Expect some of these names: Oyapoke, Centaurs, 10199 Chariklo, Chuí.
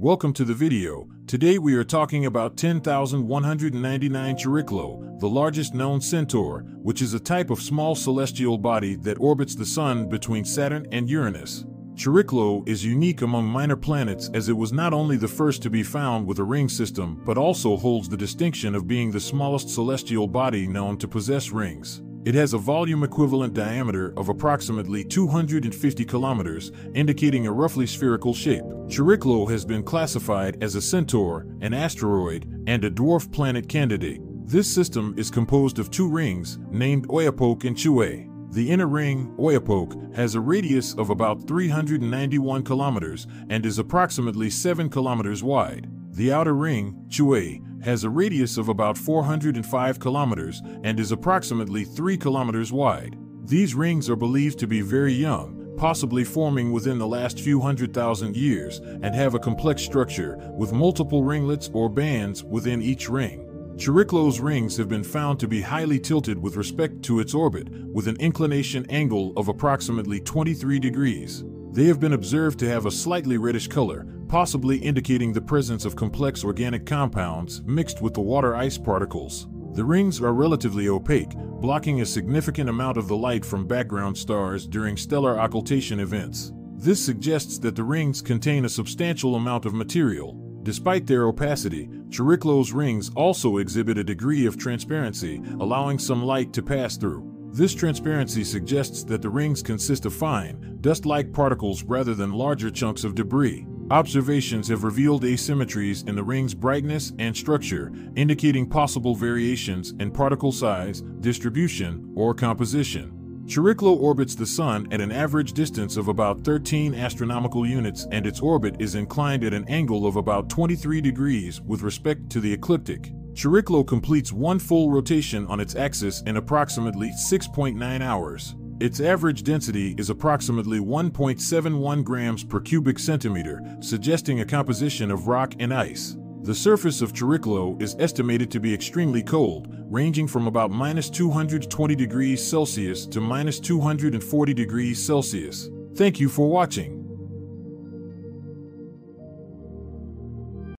Welcome to the video. Today we are talking about 10199 Chariklo, the largest known centaur, which is a type of small celestial body that orbits the Sun between Saturn and Uranus. Chariklo is unique among minor planets as it was not only the first to be found with a ring system but also holds the distinction of being the smallest celestial body known to possess rings. It has a volume equivalent diameter of approximately 250 kilometers, indicating a roughly spherical shape. Chariklo has been classified as a centaur, an asteroid, and a dwarf planet candidate. This system is composed of two rings, named Oyapoke and Chuí. The inner ring, Oyapoke, has a radius of about 391 kilometers and is approximately 7 kilometers wide. The outer ring, Chuí, has a radius of about 405 kilometers and is approximately 3 kilometers wide. These rings are believed to be very young, possibly forming within the last few 100,000 years, and have a complex structure with multiple ringlets or bands within each ring. Chariklo's rings have been found to be highly tilted with respect to its orbit, with an inclination angle of approximately 23 degrees. They have been observed to have a slightly reddish color, possibly indicating the presence of complex organic compounds mixed with the water ice particles. The rings are relatively opaque, blocking a significant amount of the light from background stars during stellar occultation events. This suggests that the rings contain a substantial amount of material. Despite their opacity, Chariklo's rings also exhibit a degree of transparency, allowing some light to pass through. This transparency suggests that the rings consist of fine, dust-like particles rather than larger chunks of debris. Observations have revealed asymmetries in the ring's brightness and structure, indicating possible variations in particle size, distribution, or composition. Chariklo orbits the Sun at an average distance of about 13 astronomical units, and its orbit is inclined at an angle of about 23 degrees with respect to the ecliptic. Chariklo completes one full rotation on its axis in approximately 6.9 hours. Its average density is approximately 1.71 grams per cubic centimeter, suggesting a composition of rock and ice. The surface of Chariklo is estimated to be extremely cold, ranging from about -220 degrees Celsius to -240 degrees Celsius. Thank you for watching.